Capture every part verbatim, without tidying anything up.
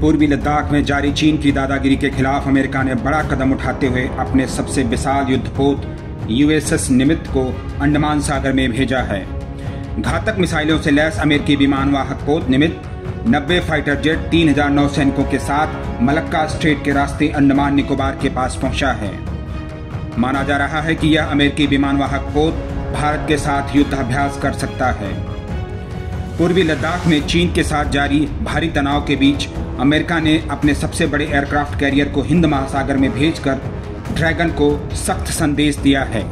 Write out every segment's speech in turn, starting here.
पूर्वी लद्दाख में जारी चीन की दादागिरी के खिलाफ अमेरिका ने बड़ा कदम उठाते हुए अपने सबसे विशाल युद्धपोत यूएसएस निमित्ज़ को अंडमान सागर में भेजा है। घातक मिसाइलों से लैस अमेरिकी विमानवाहक पोत निमित्ज़ नब्बे फाइटर जेट तीन हजार नौ सैनिकों के साथ मलक्का स्ट्रेट के रास्ते अंडमान निकोबार के पास पहुँचा है। माना जा रहा है कि यह अमेरिकी विमानवाहक पोत भारत के साथ युद्धाभ्यास कर सकता है। पूर्वी लद्दाख में चीन के साथ जारी भारी तनाव के बीच अमेरिका ने अपने सबसे बड़े एयरक्राफ्ट कैरियर को हिंद महासागर में भेजकर ड्रैगन को सख्त संदेश दिया है।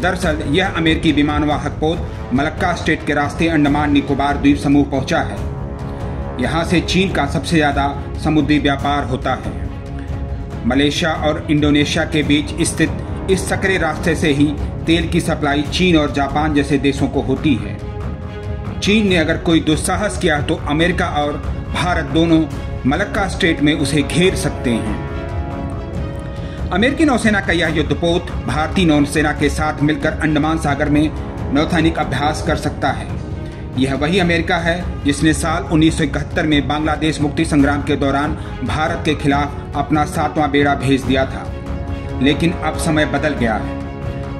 दरअसल यह अमेरिकी विमानवाहक पोत मलक्का स्ट्रेट के रास्ते अंडमान निकोबार द्वीप समूह पहुंचा है। यहां से चीन का सबसे ज़्यादा समुद्री व्यापार होता है। मलेशिया और इंडोनेशिया के बीच स्थित इस सकरे रास्ते से ही तेल की सप्लाई चीन और जापान जैसे देशों को होती है। चीन ने अगर कोई दुस्साहस किया तो अमेरिका और भारत दोनों मलक्का स्ट्रेट में उसे घेर सकते हैं। अमेरिकी नौसेना का यह युद्धपोत भारतीय नौसेना के साथ मिलकर अंडमान सागर में नौसैनिक अभ्यास कर सकता है। यह वही अमेरिका है जिसने साल उन्नीस सौ इकहत्तर में बांग्लादेश मुक्ति संग्राम के दौरान भारत के खिलाफ अपना सातवां बेड़ा भेज दिया था। लेकिन अब समय बदल गया है।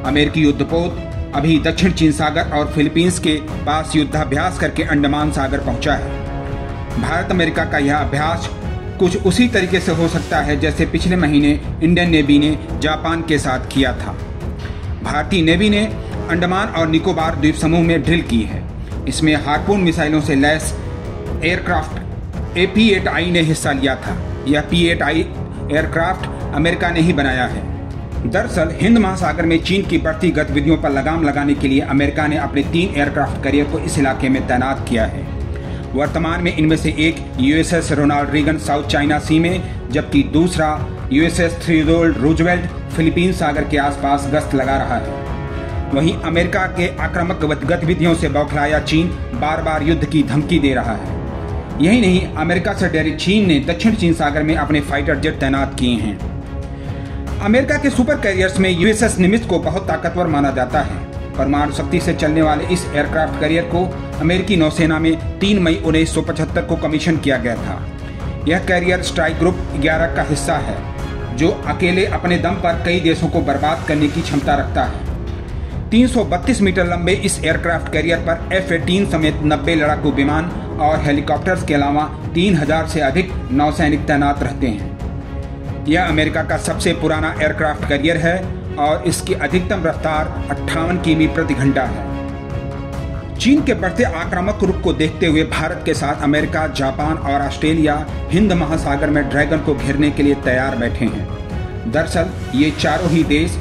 अमेरिकी युद्धपोत अभी दक्षिण चीन सागर और फिलीपींस के पास युद्धाभ्यास करके अंडमान सागर पहुंचा है। भारत अमेरिका का यह अभ्यास कुछ उसी तरीके से हो सकता है जैसे पिछले महीने इंडियन नेवी ने जापान के साथ किया था। भारतीय नेवी ने अंडमान और निकोबार द्वीप समूह में ड्रिल की है। इसमें हार्पून मिसाइलों से लैस एयरक्राफ्ट पी एट आई ने हिस्सा लिया था। यह P eight I aircraft America ने ही बनाया है। दरअसल हिंद महासागर में चीन की बढ़ती गतिविधियों पर लगाम लगाने के लिए अमेरिका ने अपने तीन एयरक्राफ्ट कैरियर को इस इलाके में तैनात किया है। वर्तमान में इनमें से एक USS Ronald Reagan south China सी में, जबकि दूसरा यूएसएस थियोडोर रुजवेल्ट फिलीपींस सागर के आसपास गश्त लगा रहा है। वहीं अमेरिका के आक्रामक गतिविधियों से बौखलाया चीन बार बार युद्ध की धमकी दे रहा है। यही नहीं, अमेरिका से डरे चीन ने दक्षिण चीन सागर में अपने फाइटर जेट तैनात किए हैं। अमेरिका के सुपर कैरियर्स में यूएसएस निमित्ज़ को बहुत ताकतवर माना जाता है। परमाणु शक्ति से चलने वाले इस एयरक्राफ्ट कैरियर को अमेरिकी नौसेना में तीन मई उन्नीस सौ पचहत्तर को कमीशन किया गया था। यह कैरियर स्ट्राइक ग्रुप ग्यारह का हिस्सा है, जो अकेले अपने दम पर कई देशों को बर्बाद करने की क्षमता रखता है। तीन सौ बत्तीस मीटर लंबे इस एयरक्राफ्ट कैरियर पर एफ अठारह समेत नब्बे लड़ाकू विमान और हेलीकॉप्टर्स के अलावा तीन हजार से अधिक नौसैनिक तैनात रहते हैं। यह अमेरिका का सबसे पुराना एयरक्राफ्ट कैरियर है और इसकी अधिकतम रफ्तार अट्ठावन किमी प्रति घंटा है। चीन के बढ़ते आक्रामक रुख को देखते हुए भारत के साथ अमेरिका, जापान और ऑस्ट्रेलिया हिंद महासागर में ड्रैगन को घेरने के लिए तैयार बैठे हैं। दरअसल ये चारों ही देश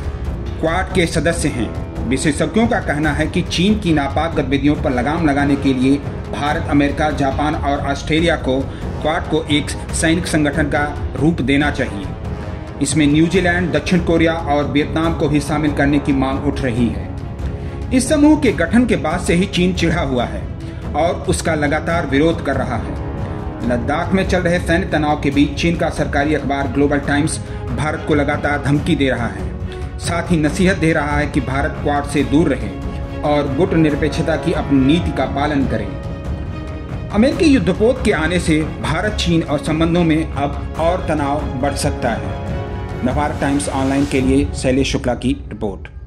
क्वाड के सदस्य हैं। विशेषज्ञों का कहना है कि चीन की नापाक गतिविधियों पर लगाम लगाने के लिए भारत, अमेरिका, जापान और ऑस्ट्रेलिया को क्वाड को एक सैनिक संगठन का रूप देना चाहिए। इसमें न्यूजीलैंड, दक्षिण कोरिया और वियतनाम को भी शामिल करने की मांग उठ रही है। इस समूह के गठन के बाद से ही चीन चिढ़ा हुआ है और उसका लगातार विरोध कर रहा है। लद्दाख में चल रहे सैन्य तनाव के बीच चीन का सरकारी अखबार ग्लोबल टाइम्स भारत को लगातार धमकी दे रहा है। साथ ही नसीहत दे रहा है कि भारत क्वाड से दूर रहे और गुट निरपेक्षता की अपनी नीति का पालन करे। अमेरिकी युद्धपोत के आने से भारत चीन और संबंधों में अब और तनाव बढ़ सकता है। नवभारत टाइम्स ऑनलाइन के लिए शैलेश शुक्ला की रिपोर्ट।